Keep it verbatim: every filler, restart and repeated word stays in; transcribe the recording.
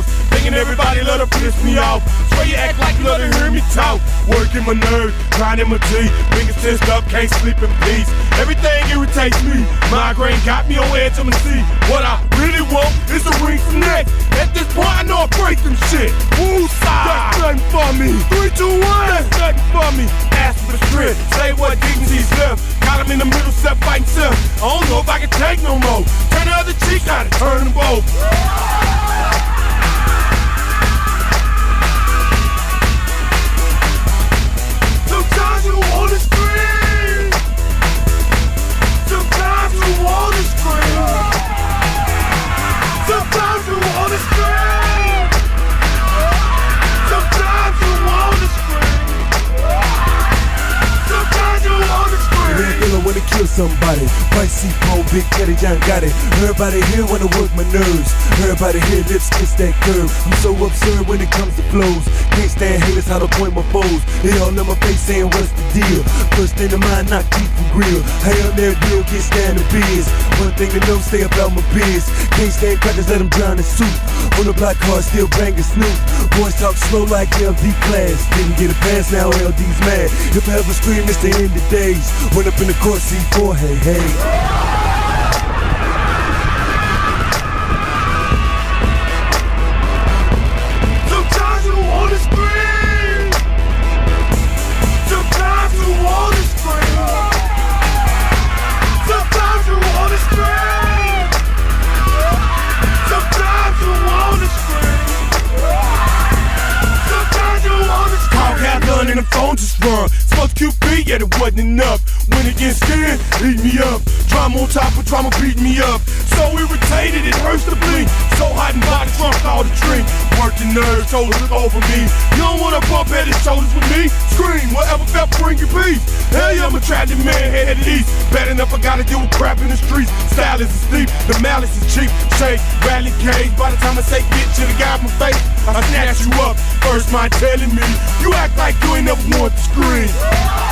house. Thinking everybody love to piss me off. Swear you act like you love to hear me talk. Working my nerve, grinding my teeth. Fingers tensed up, can't sleep in peace. Everything irritates me. Migraine got me on edge, I'ma see. What I really want is a ring from next. At this point, I know I break them shit. Woosah! That's nothing for me. Three, two, one. That's nothing for me. Ask for the strength. Say what dignity's left. Got him in the middle, step fighting self. I don't know if I can take no more. Turn the other cheek, gotta turn them both. Sometimes you wanna scream. Sometimes you wanna scream. Sometimes you wanna scream. Sometimes you wanna scream. Sometimes you wanna scream. Really wanna kill somebody. Pricey Poe, Big Teddy John got it. Everybody here wanna work my nerves. Everybody here lips kiss that curve. I'm so absurd when it comes to flows. Can't stand haters, how to point my foes. They all in my face saying what's the deal. First thing in mind, not keep from grill. Hell, their deal, can't stand the biz. One thing to know, stay about my biz. Can't stand crackers, let them drown in soup. On the block card, still banging Snoop. Boys talk slow like L D class. Didn't get a pass, now L D's mad. If I ever scream, it's the end of days. Went up in the court, C four, hey, hey. Sometimes you wanna scream. Sometimes you wanna scream. Sometimes you wanna scream. Sometimes you wanna scream. Sometimes you wanna scream. Call got done and the phone just rung. Fuck Q B, yet it wasn't enough. When it gets scared, eat me up. Drama on top of drama, beat me up. So irritated, it hurts to blink. So hot and body drunk, all the drink. Work the nerves, toes look over me. You don't wanna bump head and shoulders with me. Scream, whatever felt bring your beef. Hell yeah, I'm a tragic man, head at east. Bad enough I gotta deal with crap in the streets. Style is asleep, the malice is cheap. Shake, rally, cage, by the time I say get to the guy in my face, I snatch you up. First mind telling me, you act like you ain't never want to scream.